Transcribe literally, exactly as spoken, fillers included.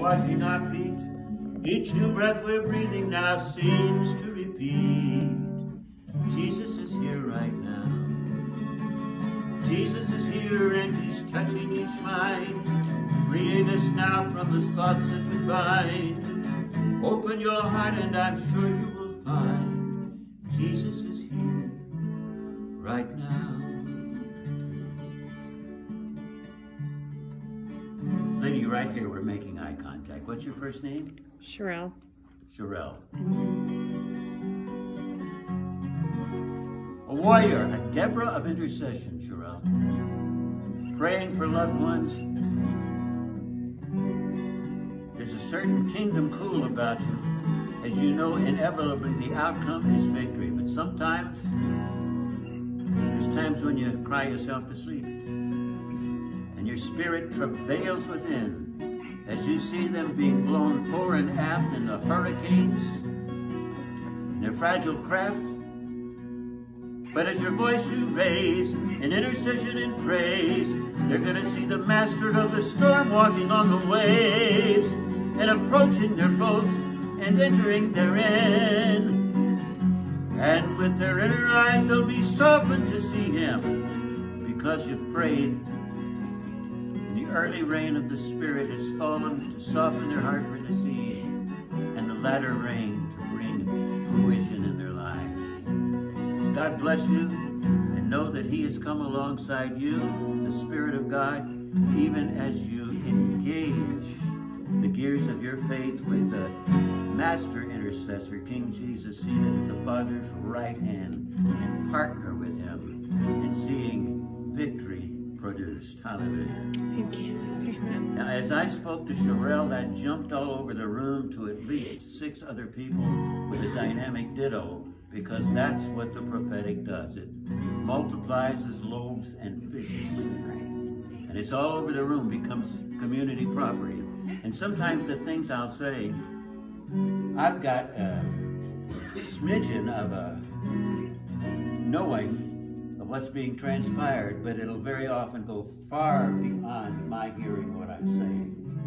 washing our feet. Each new breath we're breathing now seems to repeat. Jesus is here right now. Jesus is here and he's touching each mind, freeing us now from the thoughts that we bind. Open your heart and I'm sure you will find Jesus is here right now. Lady, right here, we're making eye contact. What's your first name? Sherelle. Sherelle. A warrior, a Deborah of intercession, Sherelle. Praying for loved ones. There's a certain kingdom cool about you. As you know, inevitably the outcome is victory. But sometimes, there's times when you cry yourself to sleep. And your spirit travails within. As you see them being blown fore and aft in the hurricanes, in their fragile craft. But as your voice you raise, in intercession and praise, you're gonna see the master of the storm walking on the waves, and approaching their boat, and entering therein. And with their inner eyes they'll be softened to see him, because you've prayed. And the early rain of the Spirit has fallen to soften their heart for the seed, and the latter rain to bring fruition in their lives. God bless you, and know that he has come alongside you, the Spirit of God, even as you engage the gears of your faith with the Master Intercessor, King Jesus, seated at the Father's right hand, and partner with him in seeing victory produced. Hallelujah. Thank you. Amen. Now, as I spoke to Sherelle, that jumped all over the room to at least six other people with a dynamic ditto, because that's what the prophetic does. It multiplies as loaves and fishes. And it's all over the room, becomes community property. And sometimes the things I'll say, I've got a smidgen of a knowing of what's being transpired, but it'll very often go far beyond my hearing what I'm saying.